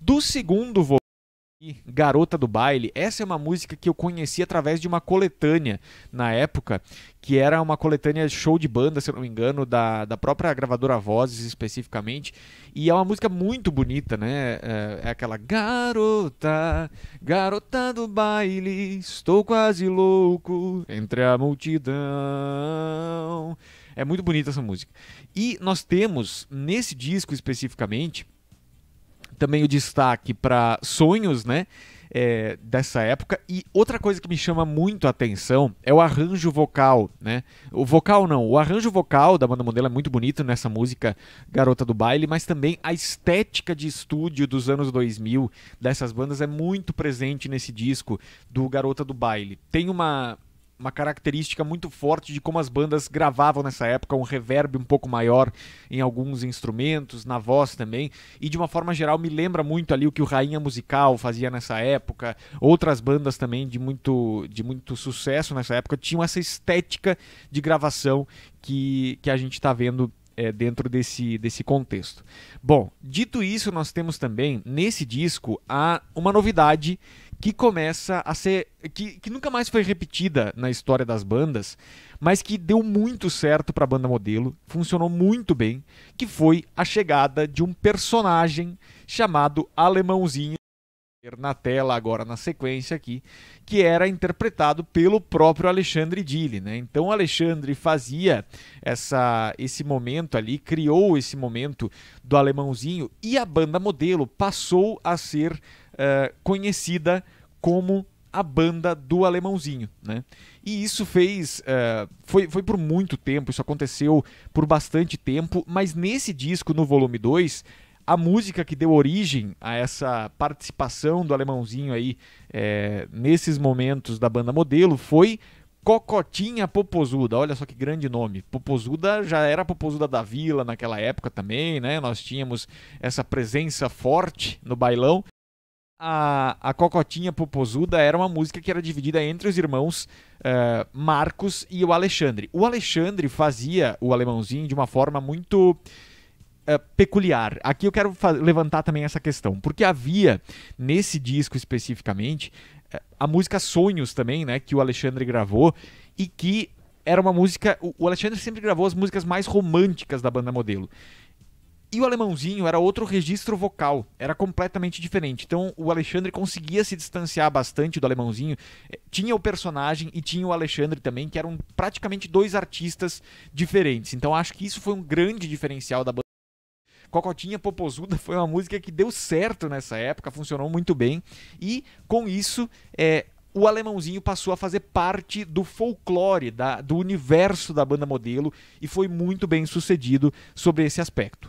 Do segundo volume, Garota do Baile, essa é uma música que eu conheci através de uma coletânea na época, que era uma coletânea show de banda, se eu não me engano, da própria gravadora Vozes especificamente, e é uma música muito bonita, né? É aquela garota, garota do baile, estou quase louco entre a multidão. É muito bonita essa música. E nós temos, nesse disco especificamente, também o destaque para Sonhos, né, dessa época. E outra coisa que me chama muito a atenção é o arranjo vocal, né? O arranjo vocal da Banda Modello é muito bonito nessa música Garota do Baile, mas também a estética de estúdio dos anos 2000 dessas bandas é muito presente nesse disco do Garota do Baile. Tem uma característica muito forte de como as bandas gravavam nessa época, um reverb um pouco maior em alguns instrumentos, na voz também, e de uma forma geral me lembra muito ali o que o Rainha Musical fazia nessa época. Outras bandas também de muito sucesso nessa época tinham essa estética de gravação que a gente está vendo dentro desse contexto. Bom, dito isso, nós temos também nesse disco uma novidade que começa a ser... Que nunca mais foi repetida na história das bandas, mas que deu muito certo para a Banda Modello, funcionou muito bem, que foi a chegada de um personagem chamado Alemãozinho, na tela agora, na sequência aqui, que era interpretado pelo próprio Alexandre Dili, né? Então o Alexandre fazia esse momento ali, criou esse momento do Alemãozinho, e a Banda Modello passou a ser... conhecida como a banda do Alemãozinho, né? E isso fez... foi por muito tempo, isso aconteceu por bastante tempo, mas nesse disco, no volume 2, a música que deu origem a essa participação do Alemãozinho aí, nesses momentos da Banda Modello, foi Cocotinha Popozuda. Olha só que grande nome. Popozuda já era Popozuda da Vila naquela época também, né? Nós tínhamos essa presença forte no bailão. A Cocotinha Popozuda era uma música que era dividida entre os irmãos Marcos e o Alexandre. O Alexandre fazia o Alemãozinho de uma forma muito peculiar. Aqui eu quero levantar também essa questão, porque havia, nesse disco especificamente, a música Sonhos também, né, que o Alexandre gravou, e que era uma música... O Alexandre sempre gravou as músicas mais românticas da Banda Modello. E o Alemãozinho era outro registro vocal, era completamente diferente. Então o Alexandre conseguia se distanciar bastante do Alemãozinho. Tinha o personagem e tinha o Alexandre também, que eram praticamente dois artistas diferentes. Então acho que isso foi um grande diferencial da banda. Cocotinha Popozuda foi uma música que deu certo nessa época, funcionou muito bem. E com isso... o Alemãozinho passou a fazer parte do folclore, do universo da Banda Modello, e foi muito bem sucedido sobre esse aspecto.